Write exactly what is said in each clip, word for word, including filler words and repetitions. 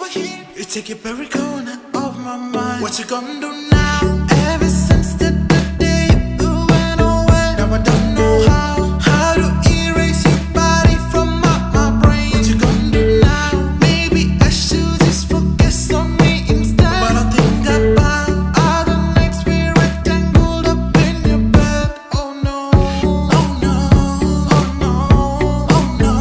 over here. You take it every corner of my mind. What you gonna do now? Ever since the, the day you went away, now I don't know how, how to erase your body from my, my brain. What you gonna do now? Maybe I should just focus on me instead. But I think about all the nights we were tangled up in your bed. Oh no, oh no, oh no, oh no.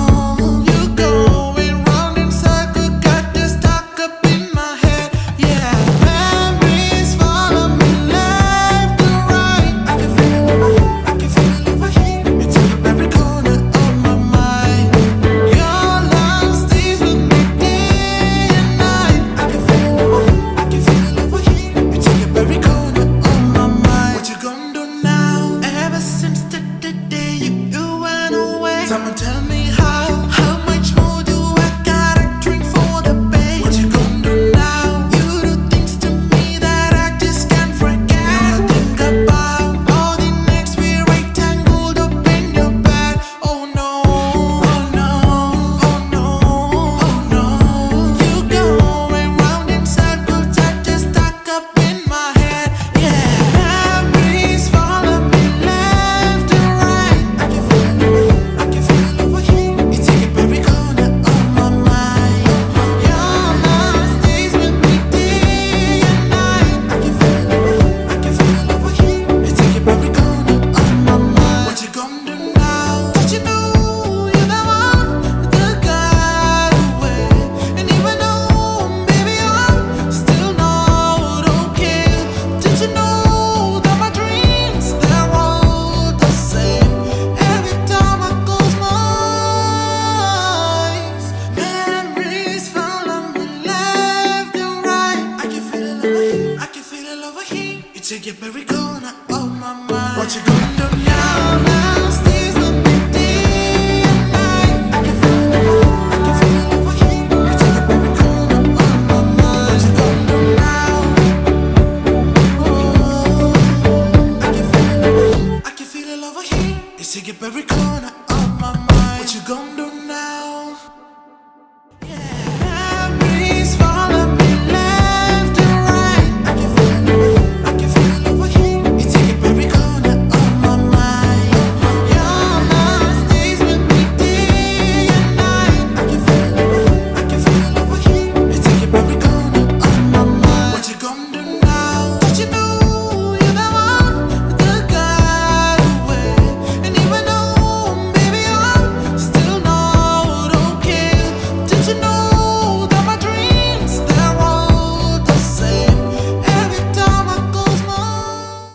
You're going round in circles, got this stuck up in my head. Yeah, memories follow me left and right. I can feel it over here, I can feel it over here. You take up every corner of my mind. Your love stays with me day and night. I can feel it over here, I can feel it over here. You take up every corner of my mind. What you gonna do now? Ever since the, the day you, you went away, someone tell me how, how much more do I gotta drink for the pain? What you gonna do now? You do things to me that I just can't forget. Now I think about all the nights we were tangled up in your bed. Oh no, oh no, oh no, oh no. You're going round in circles, I just stuck up in my head. Yeah, memories follow me left and right. I can feel it over here, I can feel it over here. You take up every corner of my mind. Your love stays with me day and night. I can feel it over here, I can feel it over here. You take up every corner of my mind. What you gonna do now? Did you know you're the one that got away? And even though maybe I'm still not okay, did you know that my dreams, they're all the same? Every time I close my eyes, memories follow me left and right. I can feel it over here, I can feel it over here. You take up every corner of my mind. What you gonna do now? Now stays with me day and night. I can feel it over here, I can feel it over here. You take up every corner of my mind. What you gonna do now? Oh, I can feel it over here, I can feel it over here. You take up every corner of my mind. What you gonna do now?